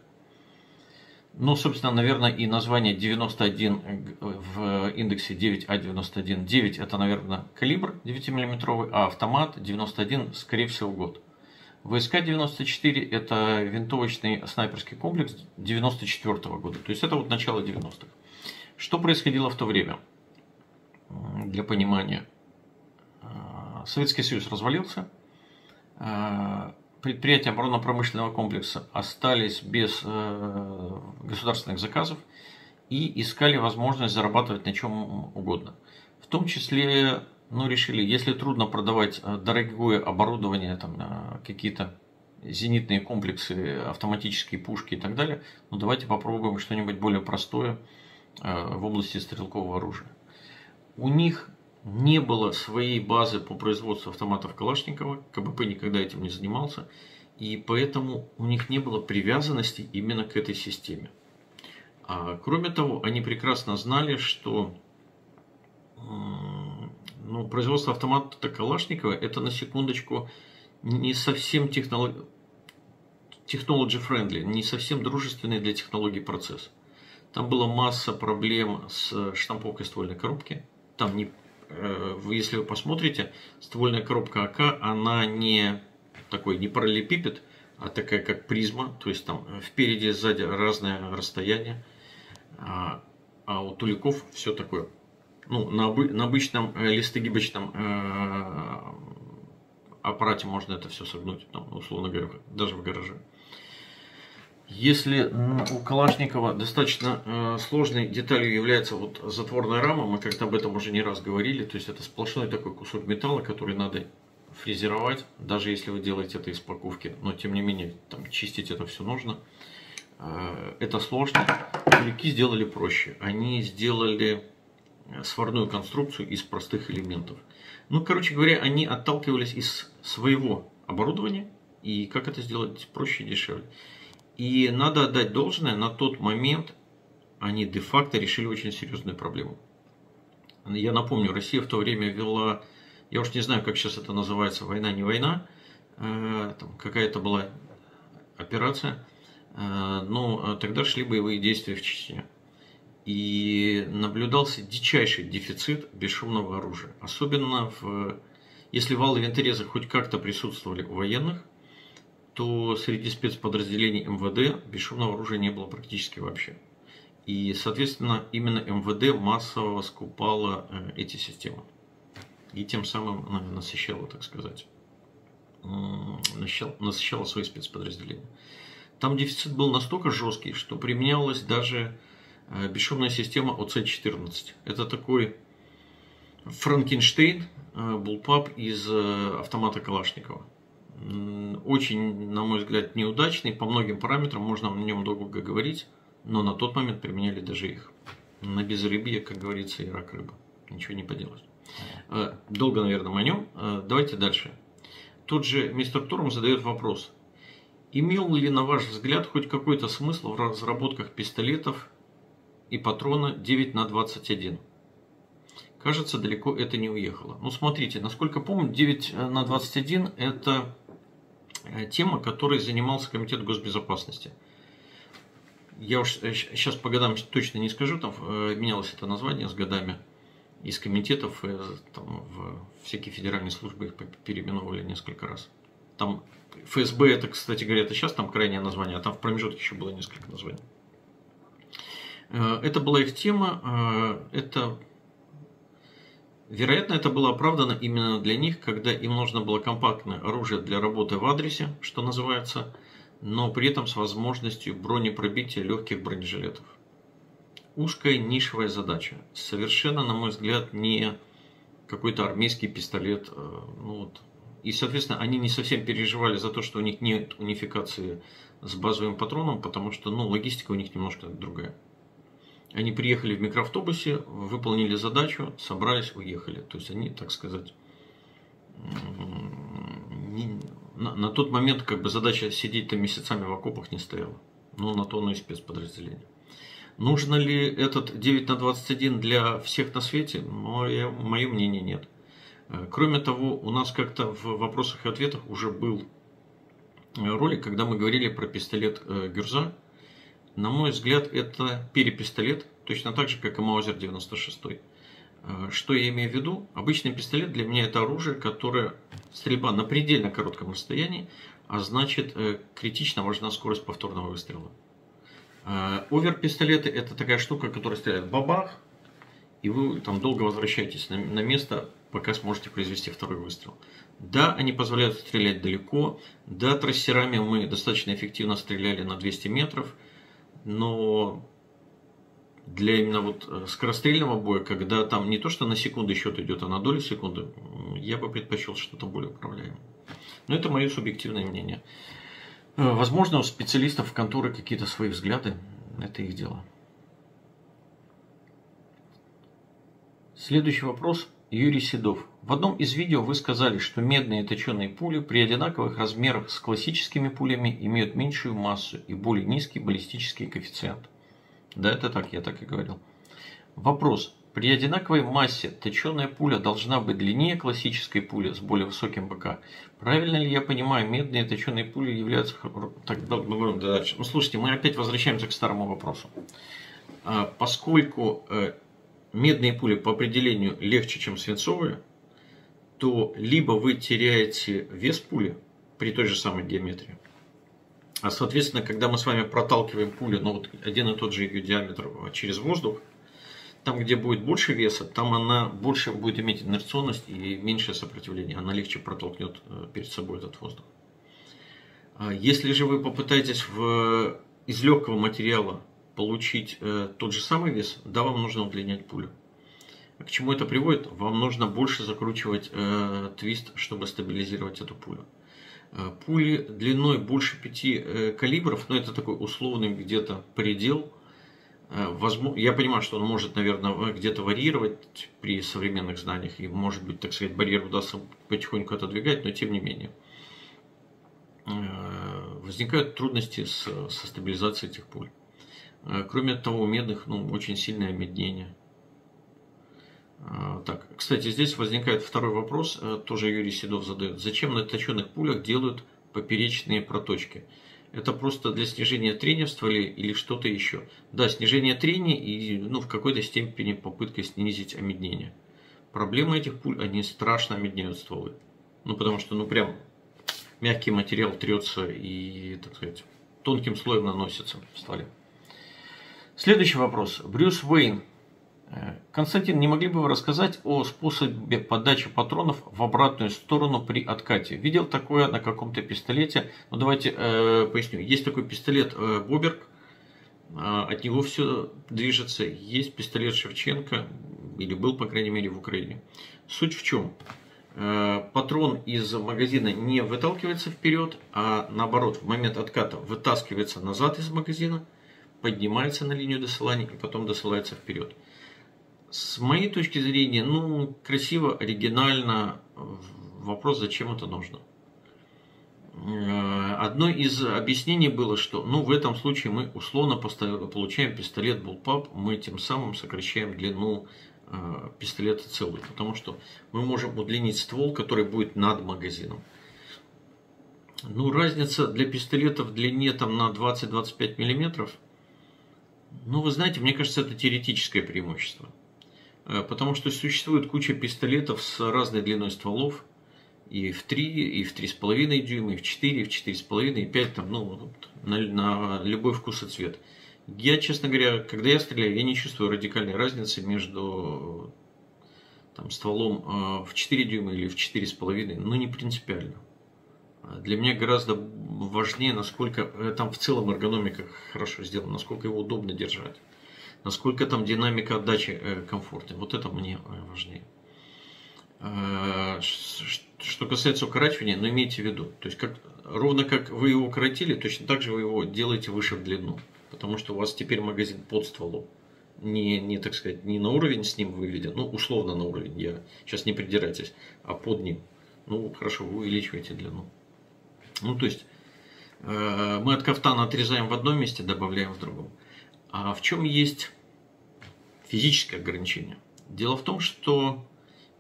Ну, собственно, наверное, и название девяносто один в индексе девять А девяносто один. девять это, наверное, калибр девятимиллиметровый, а автомат девяносто один, скорее всего, год. ВСК девяносто четыре это винтовочный снайперский комплекс девяносто четвёртого года. То есть это вот начало девяностых. Что происходило в то время? Для понимания. Советский Союз развалился. Предприятия оборонно-промышленного комплекса остались без э, государственных заказов и искали возможность зарабатывать на чем угодно. В том числе, ну, решили, если трудно продавать дорогое оборудование, там, какие-то зенитные комплексы, автоматические пушки и так далее, ну, давайте попробуем что-нибудь более простое э, в области стрелкового оружия. У них не было своей базы по производству автоматов Калашникова, КБП никогда этим не занимался, и поэтому у них не было привязанности именно к этой системе. А кроме того, они прекрасно знали, что ну, производство автомата Калашникова это, на секундочку, не совсем технолог... technology-friendly, не совсем дружественный для технологий процесс. Там была масса проблем с штамповкой ствольной коробки, там не если вы посмотрите, ствольная коробка АК, она не такой не параллелепипед, а такая как призма, то есть там впереди и сзади разное расстояние, а, а у туликов все такое. Ну, на, на обычном листогибочном э, аппарате можно это все согнуть, там, условно говоря, даже в гараже. Если у Калашникова достаточно э, сложной деталью является вот затворная рама, мы как-то об этом уже не раз говорили, то есть это сплошной такой кусок металла, который надо фрезеровать, даже если вы делаете это из упаковки, но тем не менее там, чистить это все нужно. Э, это сложно. Тулики сделали проще. Они сделали сварную конструкцию из простых элементов. Ну, короче говоря, они отталкивались из своего оборудования, и как это сделать проще и дешевле. И надо отдать должное, на тот момент они де-факто решили очень серьезную проблему. Я напомню, Россия в то время вела, я уж не знаю, как сейчас это называется, война, не война, э, какая-то была операция, э, но тогда шли боевые действия в Чечне. И наблюдался дичайший дефицит бесшумного оружия. Особенно, в, если ВАЛ и Винторезы хоть как-то присутствовали у военных, то среди спецподразделений МВД бесшумного оружия не было практически вообще. И, соответственно, именно МВД массово скупало эти системы. И тем самым насыщало, так сказать, насыщало свои спецподразделения. Там дефицит был настолько жесткий, что применялась даже бесшумная система О Ц четырнадцать. Это такой Франкенштейн, буллпап из автомата Калашникова. Очень, на мой взгляд, неудачный. По многим параметрам можно о нем долго говорить, но на тот момент применяли даже их. На безрыбье, как говорится, и рак рыба. Ничего не поделать. Долго, наверное, мы о нем. Давайте дальше. Тот же мистер Торм задает вопрос. Имел ли, на ваш взгляд, хоть какой-то смысл в разработках пистолетов и патрона девять на двадцать один? Кажется, далеко это не уехало. Ну, смотрите, насколько помню, девять на двадцать один это тема, которой занимался Комитет госбезопасности. Я уж сейчас по годам точно не скажу, там менялось это название с годами. Из комитетов там, в всякие федеральные службы их переименовывали несколько раз. Там Ф С Б, это, кстати говоря, это сейчас там крайнее название, а там в промежутке еще было несколько названий. Это была их тема, это... Вероятно, это было оправдано именно для них, когда им нужно было компактное оружие для работы в адресе, что называется, но при этом с возможностью бронепробития легких бронежилетов. Узкая нишевая задача. Совершенно, на мой взгляд, не какой-то армейский пистолет. Ну вот. И, соответственно, они не совсем переживали за то, что у них нет унификации с базовым патроном, потому что ну, логистика у них немножко другая. Они приехали в микроавтобусе, выполнили задачу, собрались, уехали. То есть они, так сказать, на, на тот момент как бы задача сидеть-то месяцами в окопах не стояла. Ну, на то оно и спецподразделение. Нужно ли этот девять на двадцать один для всех на свете? Мое, мое мнение, нет. Кроме того, у нас как-то в вопросах и ответах уже был ролик, когда мы говорили про пистолет Гюрза. На мой взгляд, это перепистолет, точно так же, как и Маузер девяносто шесть. Что я имею в виду? Обычный пистолет для меня это оружие, которое стрельба на предельно коротком расстоянии, а значит критично важна скорость повторного выстрела. Овер-пистолеты это такая штука, которая стреляет бабах, и вы там долго возвращаетесь на место, пока сможете произвести второй выстрел. Да, они позволяют стрелять далеко, да, трассерами мы достаточно эффективно стреляли на двести метров, но для именно вот скорострельного боя, когда там не то что на секунды счет идет, а на долю секунды, я бы предпочел что-то более управляемое. Но это мое субъективное мнение. Возможно, у специалистов в конторе какие-то свои взгляды, это их дело. Следующий вопрос. Юрий Седов. В одном из видео вы сказали, что медные точеные пули при одинаковых размерах с классическими пулями имеют меньшую массу и более низкий баллистический коэффициент. Да, это так, я так и говорил. Вопрос. При одинаковой массе точеная пуля должна быть длиннее классической пули с более высоким БК. Правильно ли я понимаю, медные точеные пули являются... Так, давайте дальше. Ну, слушайте, мы опять возвращаемся к старому вопросу. Поскольку... медные пули по определению легче, чем свинцовые, то либо вы теряете вес пули при той же самой диаметре, а соответственно, когда мы с вами проталкиваем пулю, ну вот один и тот же ее диаметр через воздух, там, где будет больше веса, там она больше будет иметь инерционность и меньшее сопротивление, она легче протолкнет перед собой этот воздух. Если же вы попытаетесь в... из легкого материала получить э, тот же самый вес, да, вам нужно удлинять пулю. А к чему это приводит? Вам нужно больше закручивать э, твист, чтобы стабилизировать эту пулю. Э, пули длиной больше пяти э, калибров, но это такой условный где-то предел. Э, возможно, я понимаю, что он может, наверное, где-то варьировать при современных знаниях, и может быть, так сказать, барьер удастся потихоньку отодвигать, но тем не менее. Э, возникают трудности с, со стабилизацией этих пуль. Кроме того, у медных, ну, очень сильное меднение. Так, кстати, здесь возникает второй вопрос, тоже Юрий Седов задает. Зачем на точенных пулях делают поперечные проточки? Это просто для снижения трения в стволе или что-то еще? Да, снижение трения и, ну, в какой-то степени попытка снизить омеднение. Проблема этих пуль, они страшно омедняют стволы. Ну, потому что, ну, прям мягкий материал трется и, так сказать, тонким слоем наносится в стволе. Следующий вопрос. Брюс Уэйн. Константин, не могли бы вы рассказать о способе подачи патронов в обратную сторону при откате? Видел такое на каком-то пистолете? Ну, давайте э, поясню. Есть такой пистолет э, Боберг. Э, от него все движется. Есть пистолет Шевченко. Или был, по крайней мере, в Украине. Суть в чем? Э, патрон из магазина не выталкивается вперед, а наоборот, в момент отката вытаскивается назад из магазина, поднимается на линию досылания и потом досылается вперед. С моей точки зрения, ну, красиво, оригинально. Вопрос, зачем это нужно? Одно из объяснений было, что, ну, в этом случае мы условно получаем пистолет Bullpup, мы тем самым сокращаем длину э, пистолета целую, потому что мы можем удлинить ствол, который будет над магазином. Ну, разница для пистолета в длине там на двадцать-двадцать пять миллиметров. Ну, вы знаете, мне кажется, это теоретическое преимущество. Потому что существует куча пистолетов с разной длиной стволов. И в три, и в три с половиной дюйма, и в четыре, и в четыре с половиной, и пять, там, ну, на, на любой вкус и цвет. Я, честно говоря, когда я стреляю, я не чувствую радикальной разницы между там, стволом в четыре дюйма или в четыре с половиной. Ну, не принципиально. Для меня гораздо важнее, насколько там в целом эргономика хорошо сделана, насколько его удобно держать, насколько там динамика отдачи комфортная. Вот это мне важнее. Что касается укорачивания, но имейте в виду, то есть как, ровно как вы его укоротили, точно так же вы его делаете выше в длину, потому что у вас теперь магазин под стволом. Не, не, так сказать, не на уровень с ним выведен, ну, условно на уровень, я сейчас не придирайтесь, а под ним. Ну, хорошо, вы увеличиваете длину. Ну, то есть э, мы от кафтана отрезаем в одном месте, добавляем в другом. А в чем есть физическое ограничение? Дело в том, что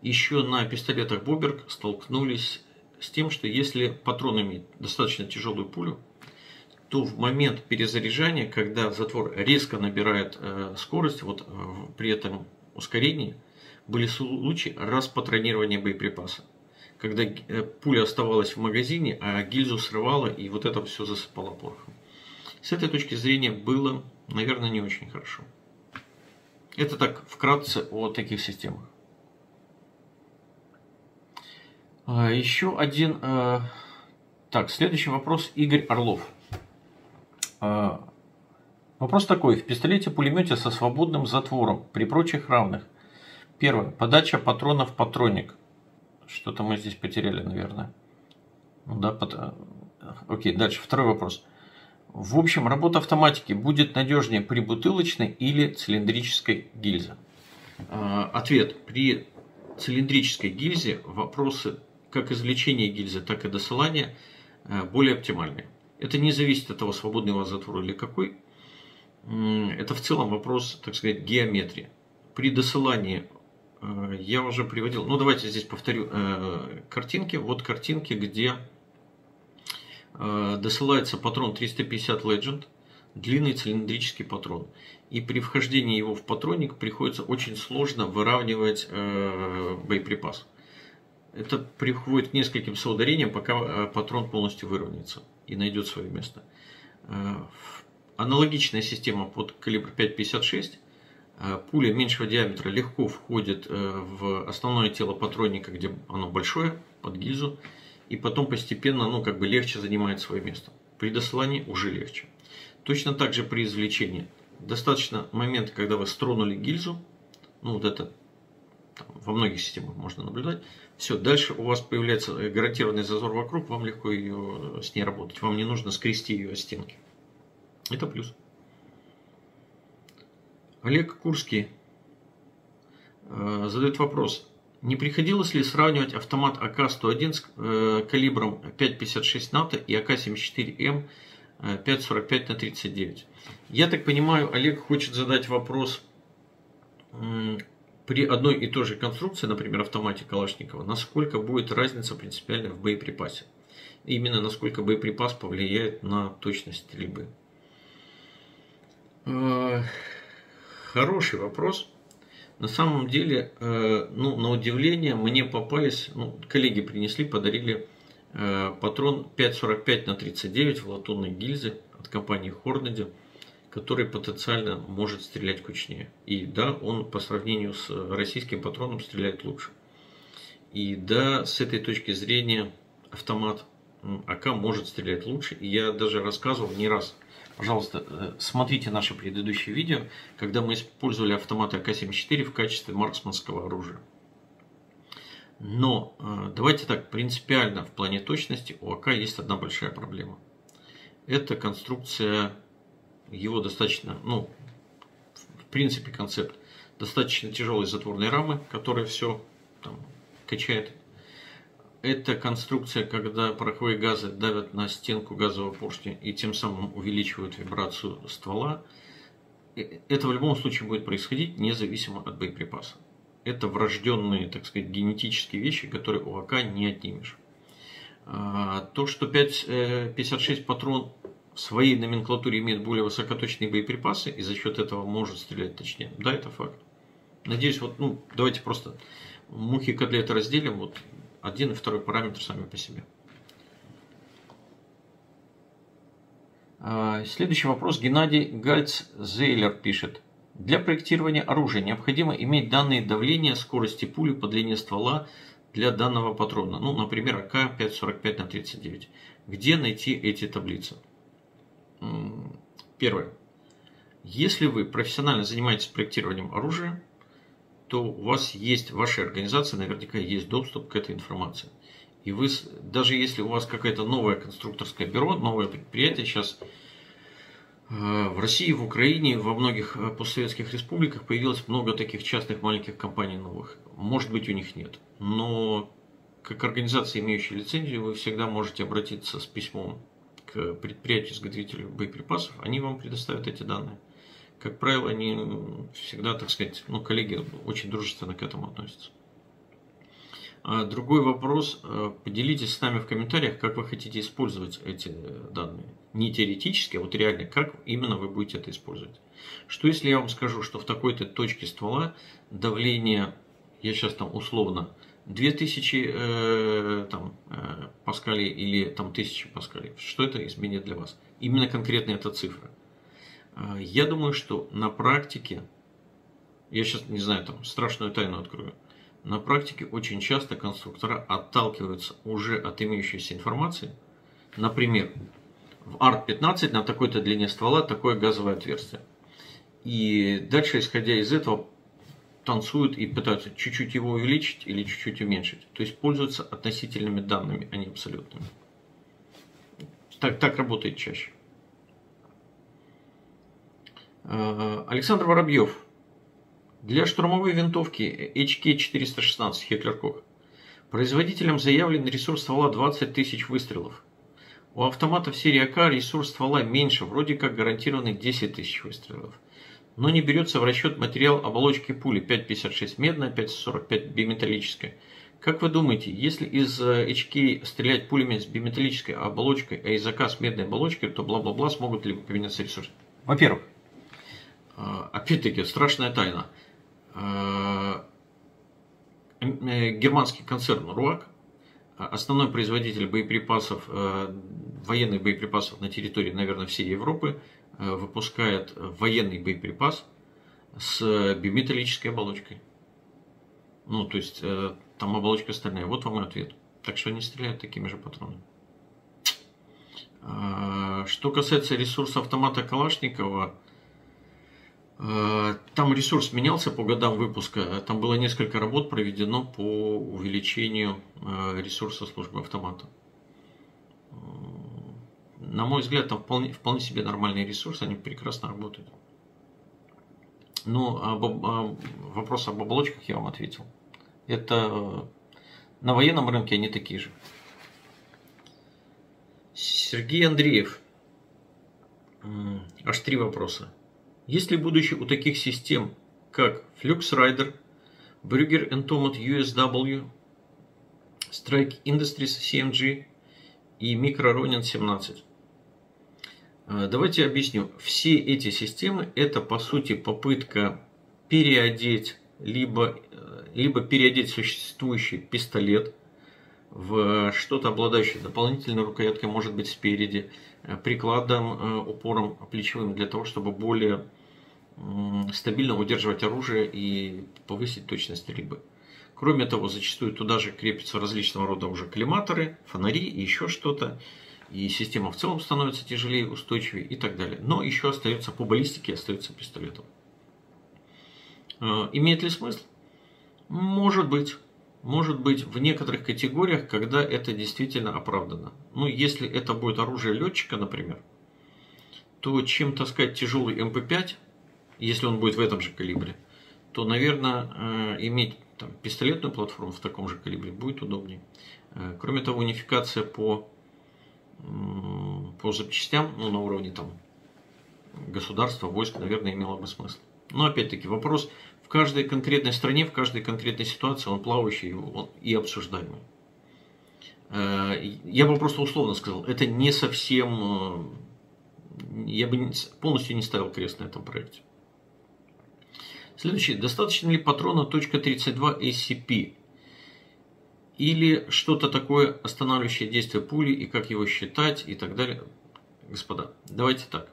еще на пистолетах Боберг столкнулись с тем, что если патрон имеет достаточно тяжелую пулю, то в момент перезаряжания, когда затвор резко набирает э, скорость, вот э, при этом ускорении, были случаи распатронирования боеприпаса. Когда э, пуля оставалась в магазине, а гильзу срывала, и вот это все засыпало порохом. С этой точки зрения было, наверное, не очень хорошо. Это так, вкратце о таких системах. А, еще один... Э, так, следующий вопрос. Игорь Орлов. Вопрос такой. В пистолете-пулемете со свободным затвором при прочих равных. Первое. Подача патрона в патронник. Что-то мы здесь потеряли, наверное. Ну да, под... Окей, дальше. Второй вопрос. В общем, работа автоматики будет надежнее при бутылочной или цилиндрической гильзе? Ответ. При цилиндрической гильзе вопросы как извлечения гильзы, так и досылания более оптимальные. Это не зависит от того, свободный у вас затвор или какой. Это в целом вопрос, так сказать, геометрии. При досылании я уже приводил... Ну, давайте здесь повторю картинки. Вот картинки, где досылается патрон триста пятьдесят Legend, длинный цилиндрический патрон. И при вхождении его в патронник приходится очень сложно выравнивать боеприпас. Это приводит к нескольким соударениям, пока патрон полностью выровняется и найдет свое место. Аналогичная система под калибр пять пятьдесят шесть. Пуля меньшего диаметра легко входит в основное тело патронника, где оно большое, под гильзу, и потом постепенно оно как бы легче занимает свое место. При досылании уже легче. Точно так же при извлечении. Достаточно момента, когда вы стронули гильзу, ну вот это там, во многих системах можно наблюдать. Все, дальше у вас появляется гарантированный зазор вокруг, вам легко ее, с ней работать. Вам не нужно скрести ее о стенки. Это плюс. Олег Курский э, задает вопрос. Не приходилось ли сравнивать автомат а ка сто один с э, калибром пять пятьдесят шесть НАТО и а ка семьдесят четыре эм пять сорок пять на тридцать девять? Я так понимаю, Олег хочет задать вопрос... Э, При одной и той же конструкции, например, автомате Калашникова, насколько будет разница принципиально в боеприпасе? Именно насколько боеприпас повлияет на точность стрельбы? Хороший вопрос. На самом деле, ну, на удивление, мне попались, ну, коллеги принесли, подарили патрон пять сорок пять на тридцать девять в латунной гильзе от компании Хорнеди, который потенциально может стрелять кучнее. И да, он по сравнению с российским патроном стреляет лучше. И да, с этой точки зрения автомат а ка может стрелять лучше. И я даже рассказывал не раз. Пожалуйста, смотрите наши предыдущие видео, когда мы использовали автоматы а ка семьдесят четыре в качестве марксманского оружия. Но давайте так, принципиально в плане точности у а ка есть одна большая проблема. Это конструкция... Его достаточно, ну, в принципе, концепт достаточно тяжелой затворной рамы, которая все там качает. Это конструкция, когда пороховые газы давят на стенку газового поршня и тем самым увеличивают вибрацию ствола. Это в любом случае будет происходить независимо от боеприпаса. Это врожденные, так сказать, генетические вещи, которые у а ка не отнимешь. То, что пять пятьдесят шесть патрон в своей номенклатуре имеет более высокоточные боеприпасы и за счет этого может стрелять точнее. Да, это факт. Надеюсь, вот, ну, давайте просто мухи и котлеты разделим. Вот один и второй параметр сами по себе. Следующий вопрос. Геннадий Гальц-Зейлер пишет. Для проектирования оружия необходимо иметь данные давления, скорости пули по длине ствола для данного патрона. Ну, например, а ка пять сорок пять на тридцать девять. Где найти эти таблицы? Первое. Если вы профессионально занимаетесь проектированием оружия, то у вас есть, в вашей организации наверняка есть доступ к этой информации. И вы, даже если у вас какое-то новое конструкторское бюро, новое предприятие, сейчас в России, в Украине, во многих постсоветских республиках появилось много таких частных маленьких компаний новых. Может быть, у них нет. Но как организация, имеющая лицензию, вы всегда можете обратиться с письмом к предприятию-изготовителю боеприпасов, они вам предоставят эти данные. Как правило, они всегда, так сказать, ну, коллеги очень дружественно к этому относятся. Другой вопрос. Поделитесь с нами в комментариях, как вы хотите использовать эти данные. Не теоретически, а вот реально, как именно вы будете это использовать. Что если я вам скажу, что в такой-то точке ствола давление, я сейчас там условно, две тысячи э, там, э, паскалей или там, тысяча паскалей. Что это изменит для вас? Именно конкретно эта цифра. Э, я думаю, что на практике, я сейчас не знаю, там страшную тайну открою, на практике очень часто конструктора отталкиваются уже от имеющейся информации. Например, в эй ар пятнадцать на такой-то длине ствола такое газовое отверстие. И дальше, исходя из этого, танцуют и пытаются чуть-чуть его увеличить или чуть-чуть уменьшить. То есть пользуются относительными данными, а не абсолютными. Так, так работает чаще. Александр Воробьев. Для штурмовой винтовки эйч кей четыреста шестнадцать Хитлер-Кох производителям заявлен ресурс ствола двадцать тысяч выстрелов. У автоматов серии АК ресурс ствола меньше, вроде как гарантированный десять тысяч выстрелов. Но не берется в расчет материал оболочки пули пять пятьдесят шесть медная, пять сорок пять биметаллическая. Как вы думаете, если из эйч кей стрелять пулями с биметаллической оболочкой, а из АК с медной оболочкой, то бла-бла-бла, смогут ли поменяться ресурсы? Во-первых, опять-таки, страшная тайна. Германский концерн Руак, основной производитель боеприпасов, военных боеприпасов на территории, наверное, всей Европы, выпускает военный боеприпас с биметаллической оболочкой. Ну, то есть, там оболочка стальная. Вот вам и ответ. Так что они стреляют такими же патронами. Что касается ресурса автомата Калашникова, там ресурс менялся по годам выпуска, там было несколько работ проведено по увеличению ресурса службы автомата. На мой взгляд, там вполне, вполне себе нормальные ресурсы, они прекрасно работают. Но об, об, вопрос об оболочках я вам ответил. Это на военном рынке они такие же. Сергей Андреев. Аж три вопроса. Есть ли будущее у таких систем, как Fluxrider, Brügger энд Tomat ю эс дабл ю, Strike Industries си эм джи и Micro Ronin семнадцать? Давайте объясню. Все эти системы — это по сути попытка переодеть либо, либо переодеть существующий пистолет в что-то, обладающее дополнительной рукояткой, может быть спереди, прикладом, упором плечевым, для того, чтобы более стабильно удерживать оружие и повысить точность стрельбы. Кроме того, зачастую туда же крепятся различного рода уже коллиматоры, фонари и еще что-то. И система в целом становится тяжелее, устойчивее и так далее. Но еще остается по баллистике, остается пистолетом. Имеет ли смысл? Может быть. Может быть, в некоторых категориях, когда это действительно оправдано. Ну, если это будет оружие летчика, например, то чем таскать тяжелый эм пэ пять, если он будет в этом же калибре, то, наверное, иметь там пистолетную платформу в таком же калибре будет удобнее. Кроме того, унификация по, по запчастям, ну, на уровне там государства, войск, наверное, имела бы смысл. Но опять-таки вопрос в каждой конкретной стране, в каждой конкретной ситуации, он плавающий он и обсуждаемый. Я бы просто условно сказал, это не совсем, я бы полностью не ставил крест на этом проекте. Следующий. Достаточно ли патрона .тридцать два эй си пи или что-то такое, останавливающее действие пули, и как его считать и так далее? Господа, давайте так.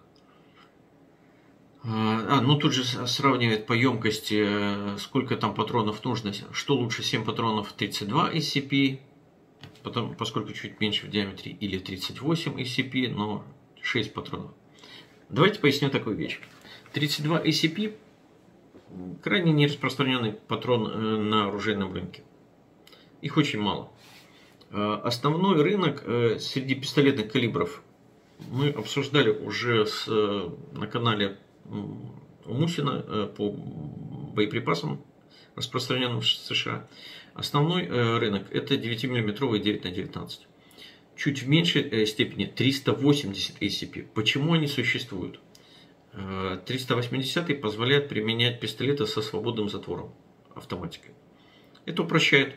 А, ну тут же сравнивает по емкости, сколько там патронов нужно. Что лучше, семь патронов тридцать два эй си пи, потом, поскольку чуть меньше в диаметре, или тридцать восемь эй си пи, но шесть патронов. Давайте поясню такую вещь. тридцать два эй си пи крайне нераспространенный патрон на оружейном рынке. Их очень мало. Основной рынок среди пистолетных калибров мы обсуждали уже с, на канале у Мусина по боеприпасам, распространенным в США. Основной рынок это девять миллиметровые девять на девятнадцать. Чуть в меньшей степени триста восемьдесят эй си пи. Почему они существуют? триста восьмидесятый позволяет применять пистолеты со свободным затвором, автоматикой. Это упрощает.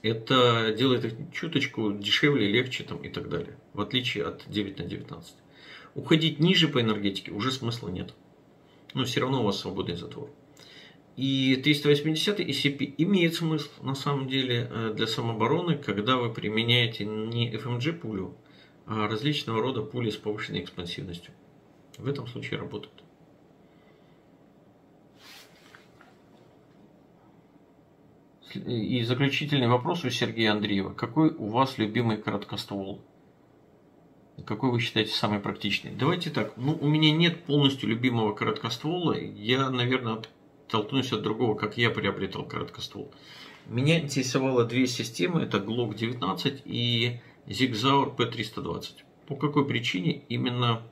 Это делает их чуточку дешевле, легче там, и так далее. В отличие от девять на девятнадцать. Уходить ниже по энергетике уже смысла нет. Но все равно у вас свободный затвор. И триста восьмидесятый эй си пи имеет смысл на самом деле для самообороны, когда вы применяете не эф эм джи пулю, а различного рода пули с повышенной экспансивностью. В этом случае работает. И заключительный вопрос у Сергея Андреева. Какой у вас любимый короткоствол? Какой вы считаете самый практичный? Давайте так. Ну, у меня нет полностью любимого короткоствола. Я, наверное, толкнусь от другого, как я приобретал короткоствол. Меня интересовало две системы, это глок девятнадцать и Зигзаур пэ триста двадцать. По какой причине именно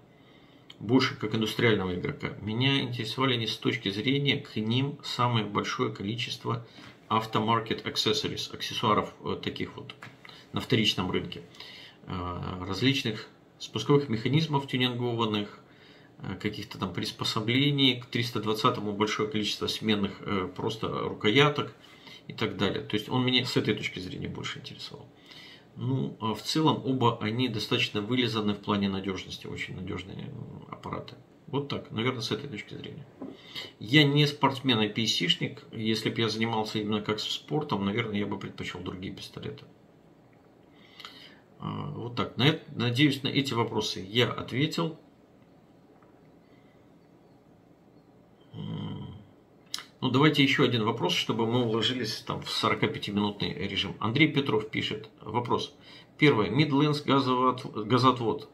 больше как индустриального игрока? Меня интересовали они с точки зрения к ним самое большое количество автомаркет accessories, аксессуаров таких вот на вторичном рынке. Различных спусковых механизмов тюнингованных, каких-то там приспособлений, к триста двадцатому большое количество сменных э, просто рукояток и так далее. То есть он меня с этой точки зрения больше интересовал. Ну, а в целом оба они достаточно вылизаны в плане надежности, очень надежные аппараты. Вот так, наверное, с этой точки зрения. Я не спортсмен и пи эс-шник. Если бы я занимался именно как спортом, наверное, я бы предпочел другие пистолеты. А, вот так. Надеюсь, на эти вопросы я ответил. Ну, давайте еще один вопрос, чтобы мы уложились там в сорокапятиминутный режим. Андрей Петров пишет вопрос. Первое. Midlands газотвод.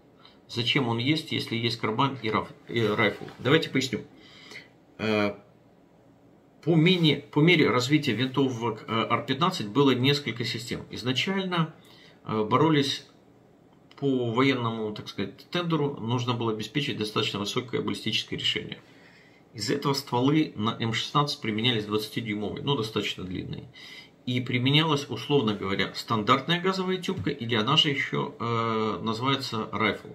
Зачем он есть, если есть карбан и, раф, и райфл? Давайте поясню. По, мини, по мере развития винтовок эй ар пятнадцать было несколько систем. Изначально боролись по военному, так сказать, тендеру. Нужно было обеспечить достаточно высокое баллистическое решение. Из этого стволы на эм шестнадцать применялись двадцатидюймовые, но достаточно длинные. И применялась, условно говоря, стандартная газовая тюбка, или она же еще э, называется райфл.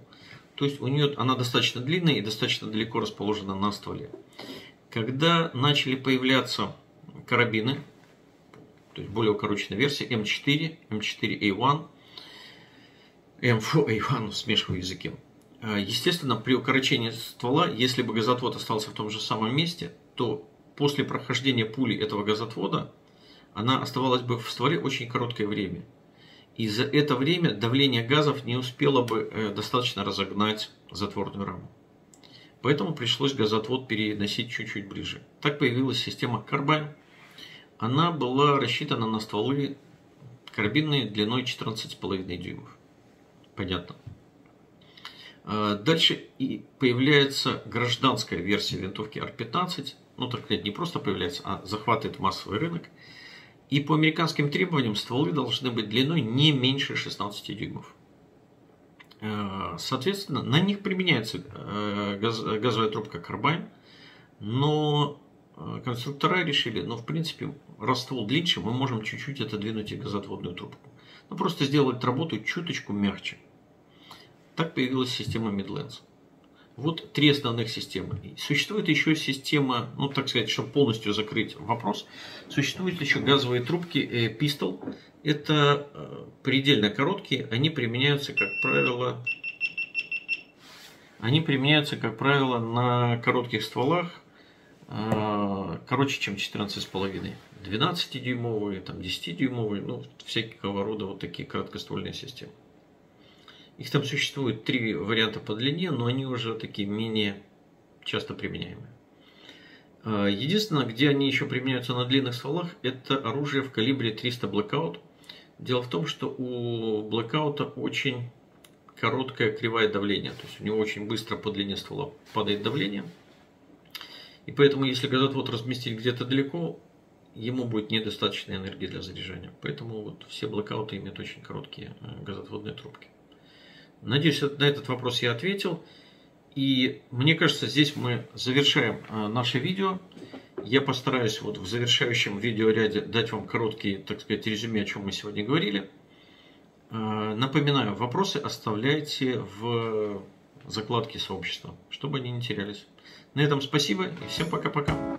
То есть у нее она достаточно длинная и достаточно далеко расположена на стволе. Когда начали появляться карабины, то есть более укороченная версия, эм четыре, эм четыре эй один, эм четыре эй один, смешиваю языки. Естественно, при укорочении ствола, если бы газотвод остался в том же самом месте, то после прохождения пули этого газотвода она оставалась бы в стволе очень короткое время. И за это время давление газов не успело бы достаточно разогнать затворную раму. Поэтому пришлось газотвод переносить чуть-чуть ближе. Так появилась система карбайн. Она была рассчитана на стволы карабинные длиной четырнадцать с половиной дюймов. Понятно. Дальше и появляется гражданская версия винтовки эй ар пятнадцать. Ну, так сказать, не просто появляется, а захватывает массовый рынок. И по американским требованиям стволы должны быть длиной не меньше шестнадцати дюймов. Соответственно, на них применяется газовая трубка карбайн. Но конструктора решили, ну, в принципе, раз ствол длиннее, мы можем чуть-чуть отодвинуть и газотводную трубку. Ну, просто сделать работу чуточку мягче. Так появилась система Midlands. Вот три основных системы. Существует еще система, ну так сказать, чтобы полностью закрыть вопрос, существуют еще газовые трубки э, Pistol. Это э, предельно короткие, они применяются, как правило, они применяются, как правило, на коротких стволах, э, короче, чем четырнадцать с половиной. двенадцатидюймовые, там, десятидюймовые, ну, всякого рода вот такие короткоствольные системы. Их там существует три варианта по длине, но они уже такие менее часто применяемые. Единственное, где они еще применяются на длинных стволах, это оружие в калибре триста блэкаут. Дело в том, что у Blackout очень короткое кривое давление. То есть у него очень быстро по длине ствола падает давление. И поэтому, если газотвод разместить где-то далеко, ему будет недостаточно энергии для заряжания. Поэтому вот все Blackout имеют очень короткие газотводные трубки. Надеюсь, на этот вопрос я ответил. И мне кажется, здесь мы завершаем наше видео. Я постараюсь вот в завершающем видеоряде дать вам короткий, так сказать, резюме, о чем мы сегодня говорили. Напоминаю, вопросы оставляйте в закладке сообщества, чтобы они не терялись. На этом спасибо и всем пока-пока.